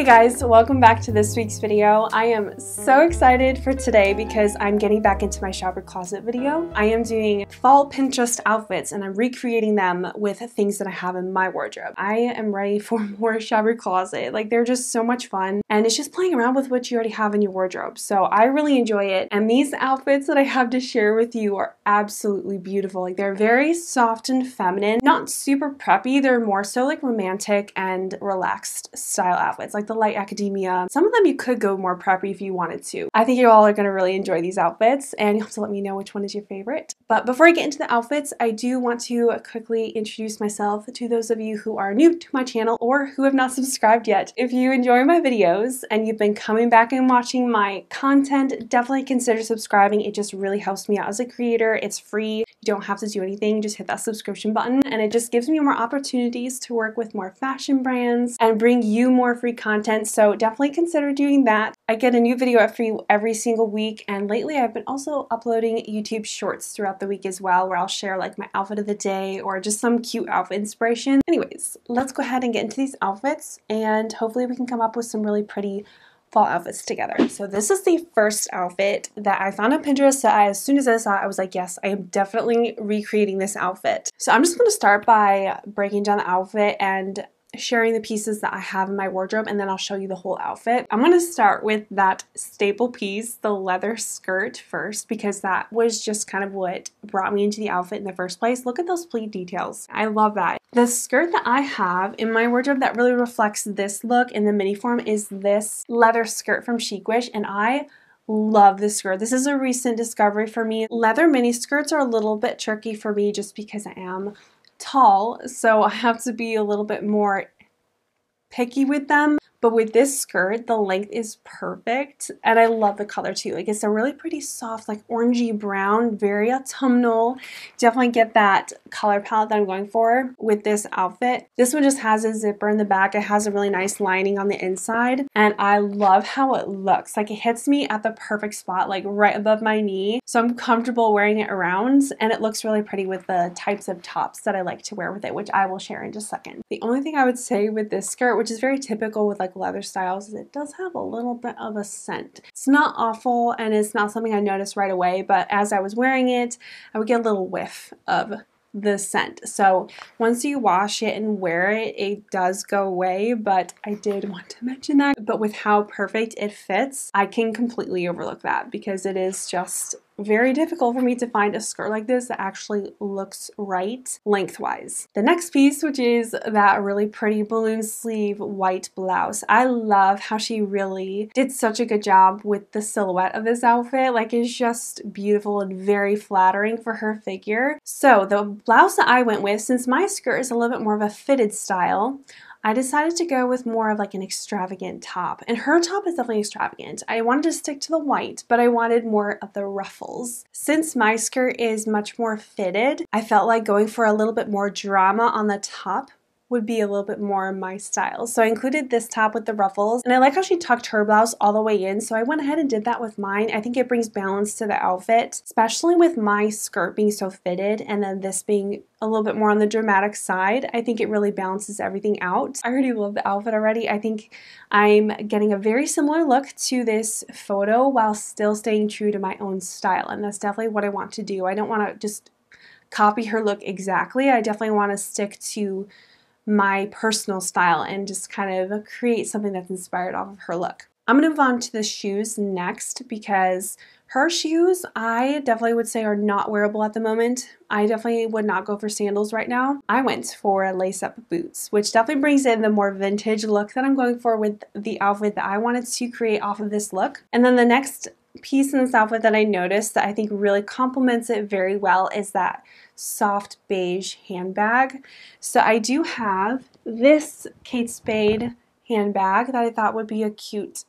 Hey guys, welcome back to this week's video. I am so excited for today because I'm getting back into my shopper closet video. I am doing fall Pinterest outfits and I'm recreating them with things that I have in my wardrobe. I am ready for more shopper closet. Like, they're just so much fun and it's just playing around with what you already have in your wardrobe. So I really enjoy it. And these outfits that I have to share with you are absolutely beautiful. Like, they're very soft and feminine, not super preppy. They're more so like romantic and relaxed style outfits. Like the light academia. Some of them you could go more preppy if you wanted to. I think you all are going to really enjoy these outfits and you'll have to let me know which one is your favorite. But before I get into the outfits, I do want to quickly introduce myself to those of you who are new to my channel or who have not subscribed yet. If you enjoy my videos and you've been coming back and watching my content, definitely consider subscribing. It just really helps me out as a creator. It's free. You don't have to do anything. Just hit that subscription button and it just gives me more opportunities to work with more fashion brands and bring you more free content, so definitely consider doing that. I get a new video up for you every single week, and lately I've been also uploading YouTube shorts throughout the week as well, where I'll share like my outfit of the day or just some cute outfit inspiration. Anyways, let's go ahead and get into these outfits and hopefully we can come up with some really pretty fall outfits together. So this is the first outfit that I found on Pinterest that as soon as I saw it, I was like, yes, I am definitely recreating this outfit. So I'm just going to start by breaking down the outfit and sharing the pieces that I have in my wardrobe, and then I'll show you the whole outfit. I'm going to start with that staple piece, the leather skirt, first, because that was just kind of what brought me into the outfit in the first place. Look at those pleat details. I love that. The skirt that I have in my wardrobe that really reflects this look in the mini form is this leather skirt from Chicwish, and I love this skirt. This is a recent discovery for me. Leather mini skirts are a little bit tricky for me just because I am tall, so I have to be a little bit more picky with them. But with this skirt, the length is perfect and I love the color too. Like, it's a really pretty soft, like orangey brown, very autumnal. Definitely get that color palette that I'm going for with this outfit. This one just has a zipper in the back. It has a really nice lining on the inside and I love how it looks. Like, it hits me at the perfect spot, like right above my knee. So I'm comfortable wearing it around and it looks really pretty with the types of tops that I like to wear with it, which I will share in just a second. The only thing I would say with this skirt, which is very typical with like leather styles, is it does have a little bit of a scent. It's not awful and it's not something I noticed right away, but as I was wearing it, I would get a little whiff of the scent. So once you wash it and wear it, it does go away, but I did want to mention that. But with how perfect it fits, I can completely overlook that because it is just very difficult for me to find a skirt like this that actually looks right lengthwise. The next piece, which is that really pretty balloon sleeve white blouse. I love how she really did such a good job with the silhouette of this outfit. Like, it's just beautiful and very flattering for her figure. So the blouse that I went with, since my skirt is a little bit more of a fitted style, I decided to go with more of like an extravagant top, and her top is definitely extravagant. I wanted to stick to the white, but I wanted more of the ruffles. Since my skirt is much more fitted, I felt like going for a little bit more drama on the top would be a little bit more my style. So I included this top with the ruffles, and I like how she tucked her blouse all the way in, so I went ahead and did that with mine. I think it brings balance to the outfit, especially with my skirt being so fitted and then this being a little bit more on the dramatic side. I think it really balances everything out. I already love the outfit already. I think I'm getting a very similar look to this photo while still staying true to my own style, and that's definitely what I want to do. I don't want to just copy her look exactly. I definitely want to stick to my personal style and just kind of create something that's inspired off of her look. I'm going to move on to the shoes next because her shoes I definitely would say are not wearable at the moment. I definitely would not go for sandals right now. I went for lace-up boots, which definitely brings in the more vintage look that I'm going for with the outfit that I wanted to create off of this look. And then the next piece in this outfit that I noticed that I think really complements it very well is that soft beige handbag. So I do have this Kate Spade handbag that I thought would be a cute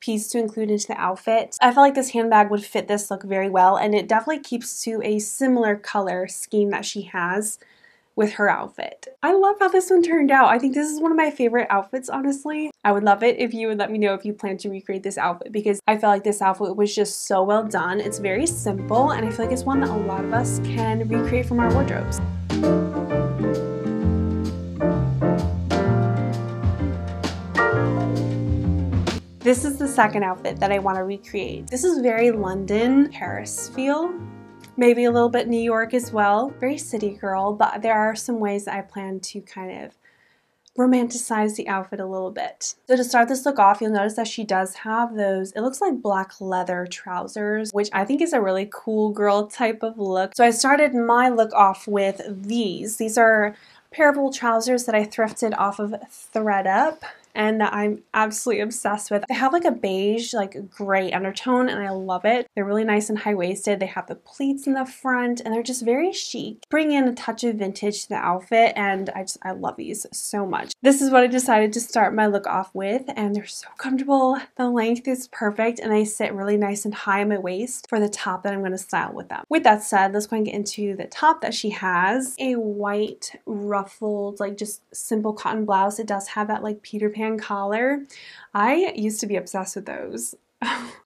piece to include into the outfit. I felt like this handbag would fit this look very well, and it definitely keeps to a similar color scheme that she has with her outfit. I love how this one turned out. I think this is one of my favorite outfits, honestly. I would love it if you would let me know if you plan to recreate this outfit because I felt like this outfit was just so well done. It's very simple and I feel like it's one that a lot of us can recreate from our wardrobes. This is the second outfit that I want to recreate. This is very London, Paris feel. Maybe a little bit New York as well. Very city girl, but there are some ways I plan to kind of romanticize the outfit a little bit. So to start this look off, you'll notice that she does have those, it looks like black leather trousers, which I think is a really cool girl type of look. So I started my look off with these. These are a pair of old trousers that I thrifted off of ThredUp and that I'm absolutely obsessed with. They have like a beige, like gray undertone, and I love it. They're really nice and high-waisted. They have the pleats in the front, and they're just very chic. Bring in a touch of vintage to the outfit, and I love these so much. This is what I decided to start my look off with, and they're so comfortable. The length is perfect, and they sit really nice and high on my waist for the top that I'm gonna style with them. With that said, let's go and get into the top that she has. A white, ruffled, like just simple cotton blouse. It does have that like Peter Pan collar. I used to be obsessed with those.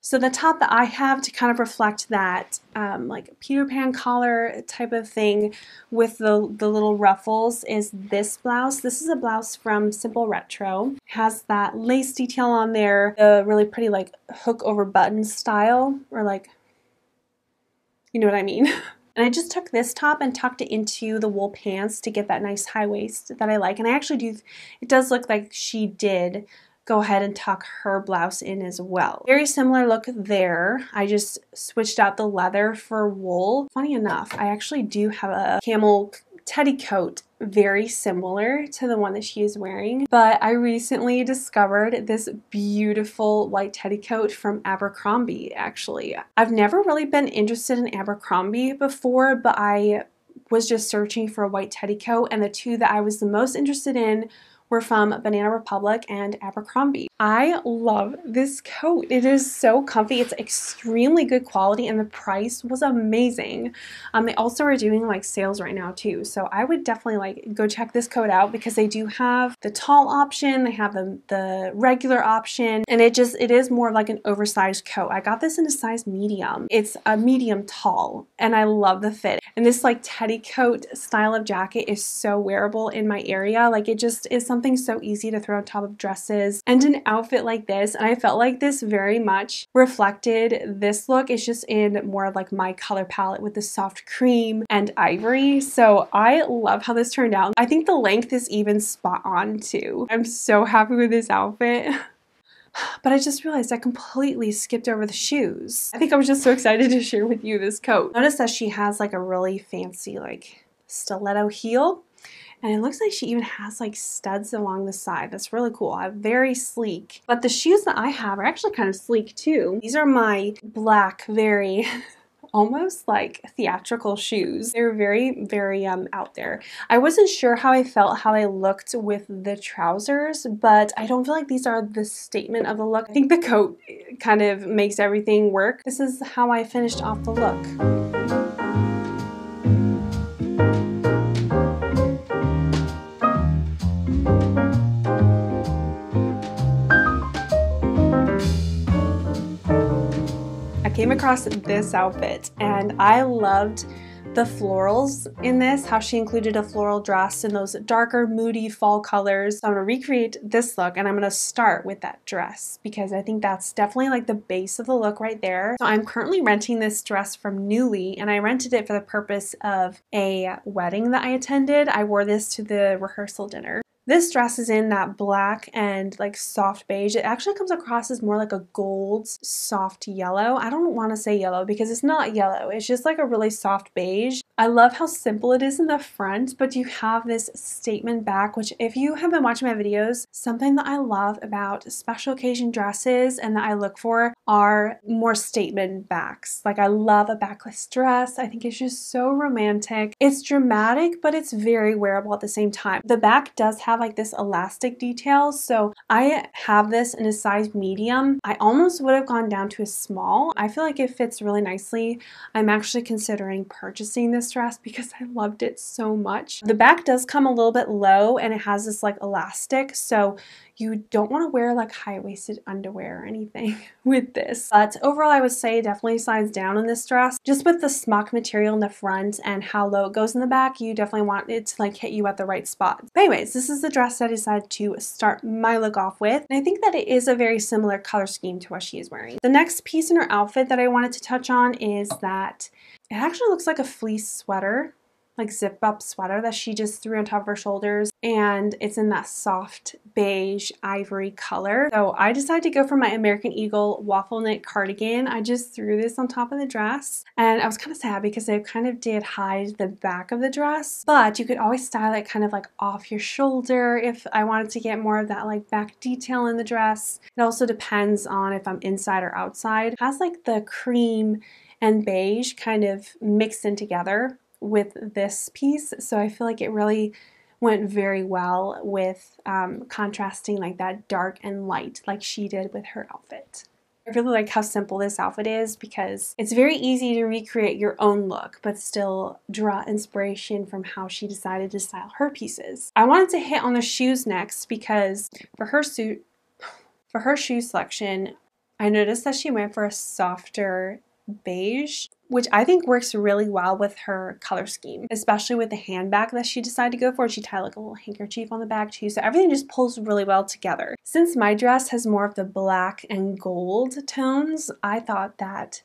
So the top that I have to kind of reflect that like Peter Pan collar type of thing with the little ruffles is this blouse. This is a blouse from Simple Retro. It has that lace detail on there, the really pretty like hook over button style, or like, you know what I mean. And I just took this top and tucked it into the wool pants to get that nice high waist that I like. And I actually do, it does look like she did go ahead and tuck her blouse in as well. Very similar look there. I just switched out the leather for wool. Funny enough, I actually do have a camel teddy coat, very similar to the one that she is wearing, but I recently discovered this beautiful white teddy coat from Abercrombie, actually. I've never really been interested in Abercrombie before, but I was just searching for a white teddy coat, and the two that I was the most interested in were from Banana Republic and Abercrombie. I love this coat. It is so comfy. It's extremely good quality, and the price was amazing. They also are doing like sales right now too, so I would definitely like go check this coat out because they do have the tall option, they have the regular option, and it is more of like an oversized coat. I got this in a size medium. It's a medium tall, and I love the fit. And this like teddy coat style of jacket is so wearable in my area. Like it just is something so easy to throw on top of dresses and an outfit like this. And I felt like this very much reflected this look. It's just in more of like my color palette with the soft cream and ivory. So I love how this turned out. I think the length is even spot on too. I'm so happy with this outfit. But I just realized I completely skipped over the shoes. I think I was just so excited to share with you this coat. Notice that she has like a really fancy like stiletto heel, and it looks like she even has like studs along the side. That's really cool. Very sleek. But the shoes that I have are actually kind of sleek too. These are my black, very almost like theatrical shoes. They're very, very out there. I wasn't sure how I felt how they looked with the trousers, but I don't feel like these are the statement of the look. I think the coat kind of makes everything work. This is how I finished off the look. Came across this outfit, and I loved the florals in this, how she included a floral dress in those darker, moody fall colors. So I'm gonna recreate this look, and I'm gonna start with that dress because I think that's definitely like the base of the look right there. So I'm currently renting this dress from Nuuly, and I rented it for the purpose of a wedding that I attended. I wore this to the rehearsal dinner. This dress is in that black and like soft beige. It actually comes across as more like a gold soft yellow. I don't want to say yellow because it's not yellow. It's just like a really soft beige. I love how simple it is in the front, but you have this statement back, which if you have been watching my videos, something that I love about special occasion dresses and that I look for are more statement backs. Like I love a backless dress. I think it's just so romantic. It's dramatic, but it's very wearable at the same time. The back does have like this elastic detail, so I have this in a size medium. I almost would have gone down to a small. I feel like it fits really nicely. I'm actually considering purchasing this dress because I loved it so much. The back does come a little bit low, and it has this like elastic, so you don't want to wear like high-waisted underwear or anything with this. But overall, I would say definitely size down in this dress. Just with the smock material in the front and how low it goes in the back, you definitely want it to like hit you at the right spot. But anyways, this is is the dress I decided to start my look off with, and I think that it is a very similar color scheme to what she is wearing. The next piece in her outfit that I wanted to touch on is that it actually looks like a fleece sweater, like zip-up sweater that she just threw on top of her shoulders, and it's in that soft beige ivory color. So I decided to go for my American Eagle waffle knit cardigan. I just threw this on top of the dress, and I was kind of sad because they kind of did hide the back of the dress, but you could always style it kind of like off your shoulder if I wanted to get more of that like back detail in the dress. It also depends on if I'm inside or outside. It has like the cream and beige kind of mixed in together with this piece, so I feel like it really went very well with contrasting like that dark and light like she did with her outfit. I really like how simple this outfit is because it's very easy to recreate your own look but still draw inspiration from how she decided to style her pieces. I wanted to hit on the shoes next because for her shoe selection, I noticed that she went for a softer beige, which I think works really well with her color scheme, especially with the handbag that she decided to go for. She tied like a little handkerchief on the bag too, so everything just pulls really well together. Since my dress has more of the black and gold tones, I thought that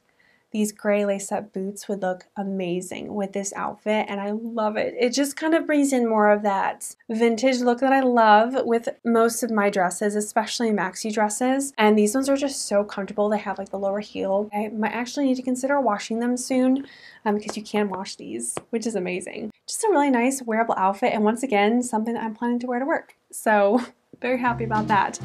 these gray lace-up boots would look amazing with this outfit, and I love it. It just kind of brings in more of that vintage look that I love with most of my dresses, especially maxi dresses, and these ones are just so comfortable. They have like the lower heel. I might actually need to consider washing them soon because you can wash these, which is amazing. Just a really nice wearable outfit, and once again, something that I'm planning to wear to work. So very happy about that.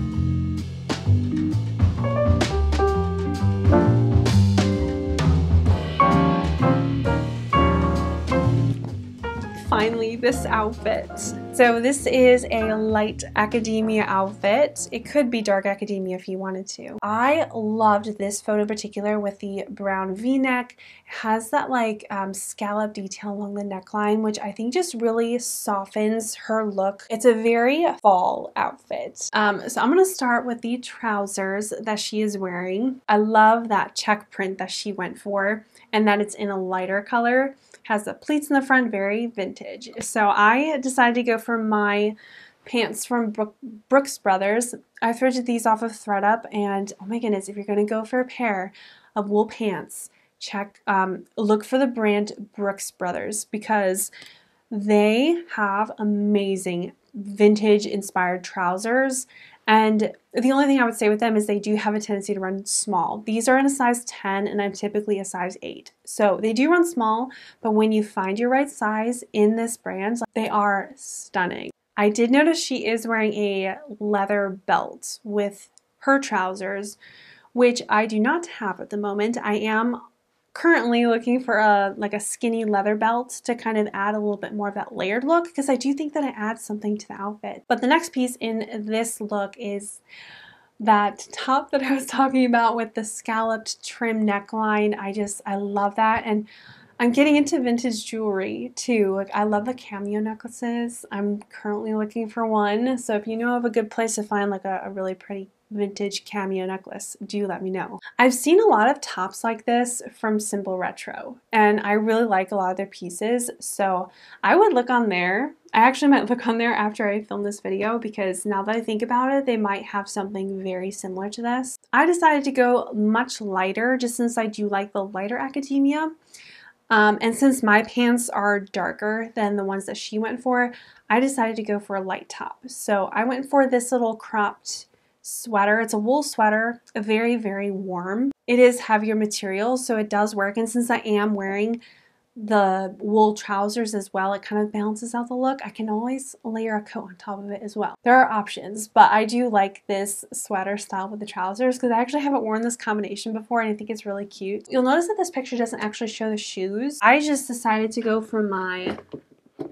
Finally, this outfit. So this is a light academia outfit. It could be dark academia if you wanted to. I loved this photo in particular with the brown v-neck. It has that like scallop detail along the neckline, which I think just really softens her look. It's a very fall outfit. So I'm gonna start with the trousers that she is wearing. I love that check print that she went for and that it's in a lighter color. Has the pleats in the front, very vintage. So I decided to go for my pants from Brooks Brothers. I thrifted these off of ThredUp, and oh my goodness, if you're going to go for a pair of wool pants, check, look for the brand Brooks Brothers because they have amazing vintage inspired trousers. And the only thing I would say with them is they do have a tendency to run small. These are in a size 10 and I'm typically a size 8. So they do run small, but when you find your right size in this brand, they are stunning. I did notice she is wearing a leather belt with her trousers, which I do not have at the moment. I am currently looking for like a skinny leather belt to kind of add a little bit more of that layered look because I do think that it adds something to the outfit. But the next piece in this look is that top that I was talking about with the scalloped trim neckline. I love that, and I'm getting into vintage jewelry too. Like I love the cameo necklaces. I'm currently looking for one, so if you know of a good place to find like a really pretty vintage cameo necklace, do let me know. I've seen a lot of tops like this from Simple Retro, and I really like a lot of their pieces, so I would look on there. I actually might look on there after I film this video because now that I think about it, they might have something very similar to this. I decided to go much lighter just since I do like the lighter academia. And since my pants are darker than the ones that she went for, I decided to go for a light top. So I went for this little cropped sweater. It's a wool sweater, very, very warm. It is heavier material, so it does work. And since I am wearing the wool trousers as well, it kind of balances out the look. I can always layer a coat on top of it as well. There are options, but I do like this sweater style with the trousers because I actually haven't worn this combination before and I think it's really cute. You'll notice that this picture doesn't actually show the shoes. I just decided to go for my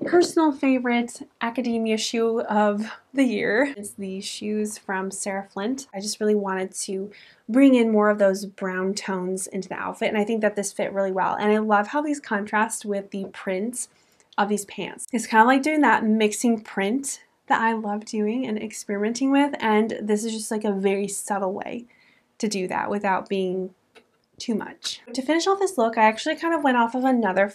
personal favorite academia shoe of the year. It's the shoes from Sarah Flint. I just really wanted to bring in more of those brown tones into the outfit, and I think that this fit really well. And I love how these contrast with the print of these pants. It's kind of like doing that mixing print that I love doing and experimenting with, and this is just like a very subtle way to do that without being too much. To finish off this look, I actually kind of went off of another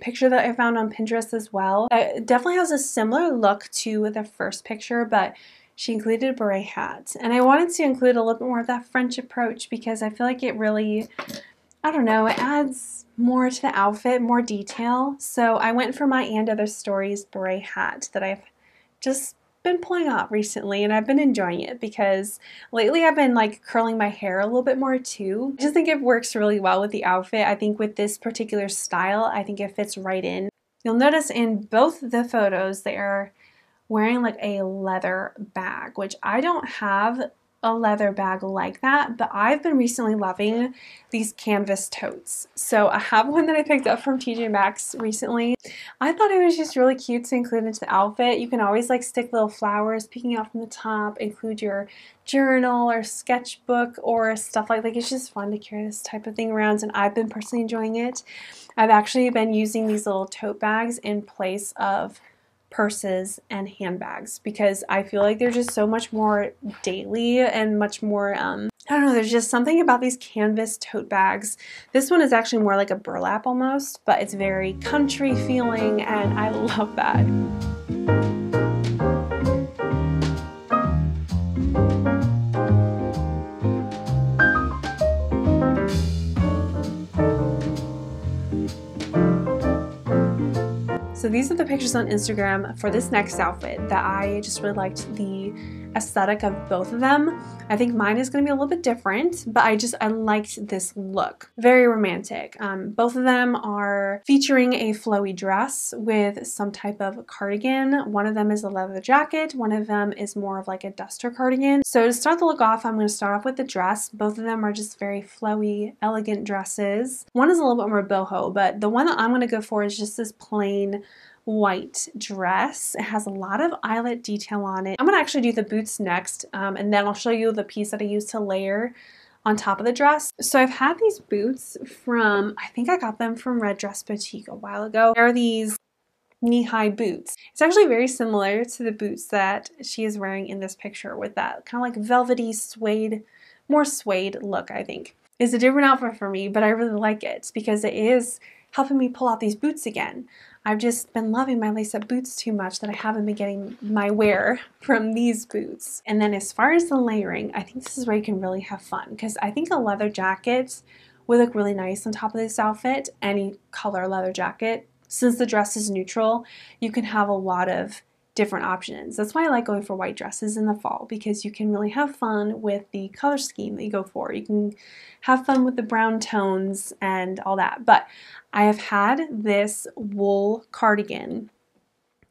picture that I found on Pinterest as well. It definitely has a similar look to the first picture, but she included a beret hat. And I wanted to include a little bit more of that French approach because I feel like it really, I don't know, it adds more to the outfit, more detail. So I went for my And Other Stories beret hat that I've just been pulling off recently, and I've been enjoying it because lately I've been like curling my hair a little bit more too. I just think it works really well with the outfit. I think with this particular style, I think it fits right in. You'll notice in both the photos they are wearing like a leather bag, which I don't have a leather bag like that, but I've been recently loving these canvas totes. So I have one that I picked up from TJ Maxx recently. I thought it was just really cute to include into the outfit. You can always like stick little flowers peeking out from the top, include your journal or sketchbook or stuff like that. It's just fun to carry this type of thing around, and I've been personally enjoying it. I've actually been using these little tote bags in place of purses and handbags because I feel like they're just so much more daily and much more, I don't know, there's just something about these canvas tote bags. This one is actually more like a burlap almost, but it's very country feeling and I love that. So these are the pictures on Instagram for this next outfit that I just really liked the aesthetic of both of them. I think mine is going to be a little bit different, but I liked this look. Very romantic. Both of them are featuring a flowy dress with some type of cardigan. One of them is a leather jacket. One of them is more of like a duster cardigan. So to start the look off, I'm going to start off with the dress. Both of them are just very flowy, elegant dresses. One is a little bit more boho, but the one that I'm going to go for is just this plain white dress. It has a lot of eyelet detail on it. I'm gonna actually do the boots next, and then I'll show you the piece that I used to layer on top of the dress. So I've had these boots from, I think I got them from Red Dress Boutique a while ago. They're these knee-high boots. It's actually very similar to the boots that she is wearing in this picture with that kind of like velvety suede, more suede look, I think. It's a different outfit for me, but I really like it because it is helping me pull out these boots again. I've just been loving my lace-up boots too much that I haven't been getting my wear from these boots. And then as far as the layering, I think this is where you can really have fun because I think a leather jacket would look really nice on top of this outfit, any color leather jacket. Since the dress is neutral, you can have a lot of different options. That's why I like going for white dresses in the fall because you can really have fun with the color scheme that you go for. You can have fun with the brown tones and all that. But I have had this wool cardigan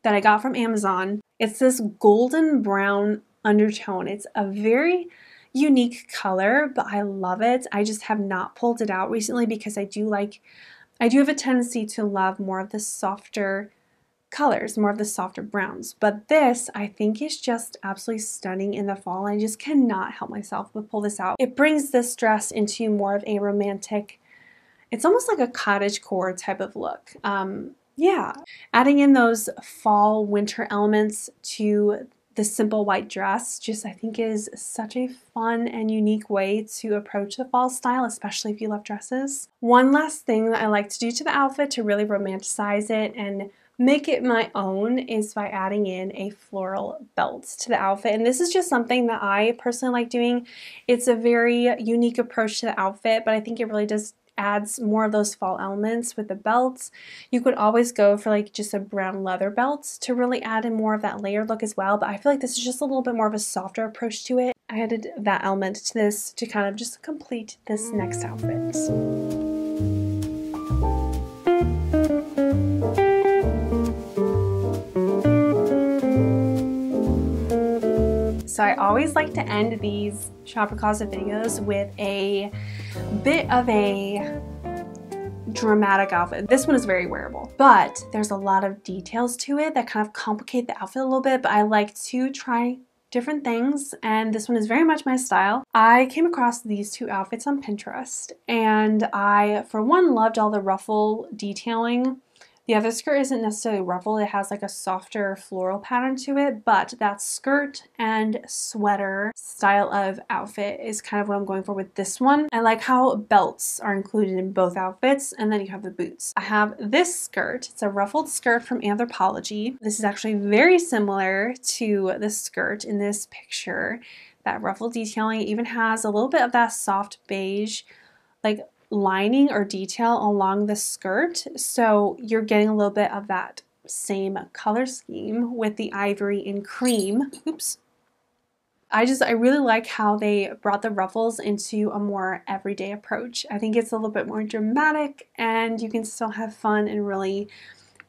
that I got from Amazon. It's this golden brown undertone. It's a very unique color, but I love it. I just have not pulled it out recently because I do have a tendency to love more of the softer colors, more of the softer browns, but this I think is just absolutely stunning in the fall. I just cannot help myself but pull this out. It brings this dress into more of a romantic, it's almost like a cottagecore type of look. Yeah, adding in those fall winter elements to the simple white dress just I think is such a fun and unique way to approach the fall style, especially if you love dresses. One last thing that I like to do to the outfit to really romanticize it and make it my own is by adding in a floral belt to the outfit, and this is just something that I personally like doing. It's a very unique approach to the outfit, but I think it really does adds more of those fall elements with the belts. You could always go for like just a brown leather belt to really add in more of that layered look as well, but I feel like this is just a little bit more of a softer approach to it. I added that element to this to kind of just complete this next outfit. So I always like to end these shopper closet videos with a bit of a dramatic outfit. This one is very wearable, but there's a lot of details to it that kind of complicate the outfit a little bit, but I like to try different things, and this one is very much my style. I came across these two outfits on Pinterest, and I, for one, loved all the ruffle detailing Yeah, this skirt isn't necessarily ruffled. It has like a softer floral pattern to it, but that skirt and sweater style of outfit is kind of what I'm going for with this one. I like how belts are included in both outfits, and then you have the boots. I have this skirt. It's a ruffled skirt from Anthropologie. This is actually very similar to the skirt in this picture. That ruffled detailing, it even has a little bit of that soft beige like lining or detail along the skirt, so you're getting a little bit of that same color scheme with the ivory and cream. Oops. I really like how they brought the ruffles into a more everyday approach. I think it's a little bit more dramatic, and you can still have fun and really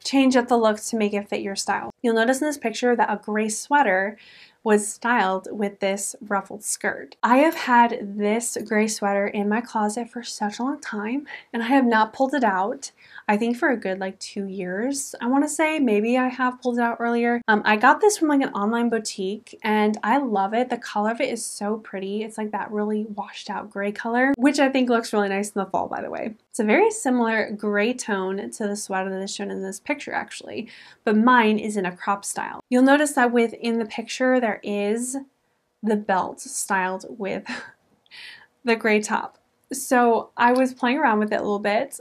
change up the look to make it fit your style. You'll notice in this picture that a gray sweater was styled with this ruffled skirt. I have had this gray sweater in my closet for such a long time, and I have not pulled it out. I think for a good like 2 years, I want to say. Maybe I have pulled it out earlier. I got this from like an online boutique, and I love it. The color of it is so pretty. It's like that really washed out gray color, which I think looks really nice in the fall, by the way. It's a very similar gray tone to the sweater that is shown in this picture actually, but mine is in a crop style. You'll notice that within the picture there is the belt styled with the gray top. So I was playing around with it a little bit.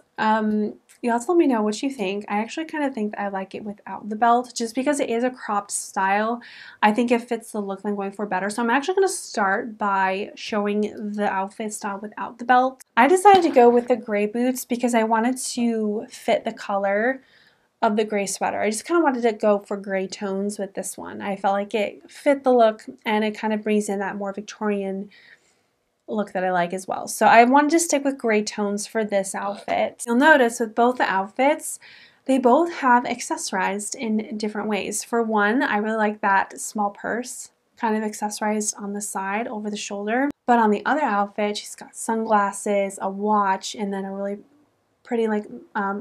You have to let me know what you think. I actually kind of think that I like it without the belt, just because it is a cropped style. I think it fits the look that I'm going for better. So I'm actually going to start by showing the outfit style without the belt. I decided to go with the gray boots because I wanted to fit the color of the gray sweater. I just kind of wanted to go for gray tones with this one. I felt like it fit the look, and it kind of brings in that more Victorian look that I like as well. So I wanted to stick with gray tones for this outfit. You'll notice with both the outfits, they both have accessorized in different ways. For one, I really like that small purse kind of accessorized on the side over the shoulder. But on the other outfit, she's got sunglasses, a watch, and then a really pretty like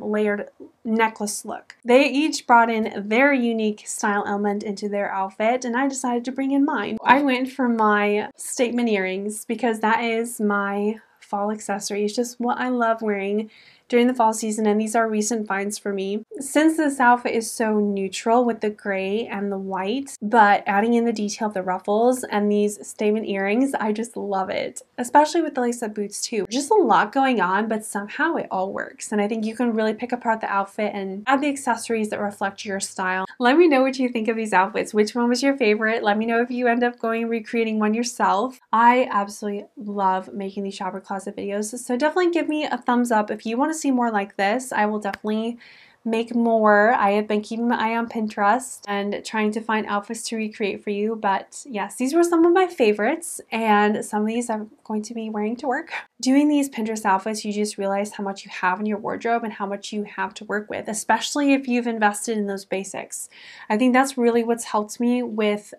layered necklace look. They each brought in their unique style element into their outfit, and I decided to bring in mine. I went for my statement earrings because that is my fall accessory. It's just what I love wearing during the fall season, and these are recent finds for me. Since this outfit is so neutral with the gray and the white, but adding in the detail of the ruffles and these statement earrings, I just love it. Especially with the lace-up boots too. Just a lot going on, but somehow it all works. And I think you can really pick apart the outfit and add the accessories that reflect your style. Let me know what you think of these outfits. Which one was your favorite? Let me know if you end up going and recreating one yourself. I absolutely love making these shopper closet videos, so definitely give me a thumbs up if you want to see more like this. I will definitely make more. I have been keeping my eye on Pinterest and trying to find outfits to recreate for you, but yes, these were some of my favorites, and some of these I'm going to be wearing to work. Doing these Pinterest outfits, you just realize how much you have in your wardrobe and how much you have to work with, especially if you've invested in those basics. I think that's really what's helped me with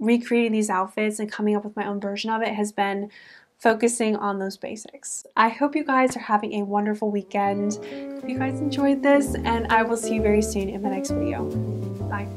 recreating these outfits and coming up with my own version of it, has been focusing on those basics. I hope you guys are having a wonderful weekend. Hope you guys enjoyed this, and I will see you very soon in my next video. Bye.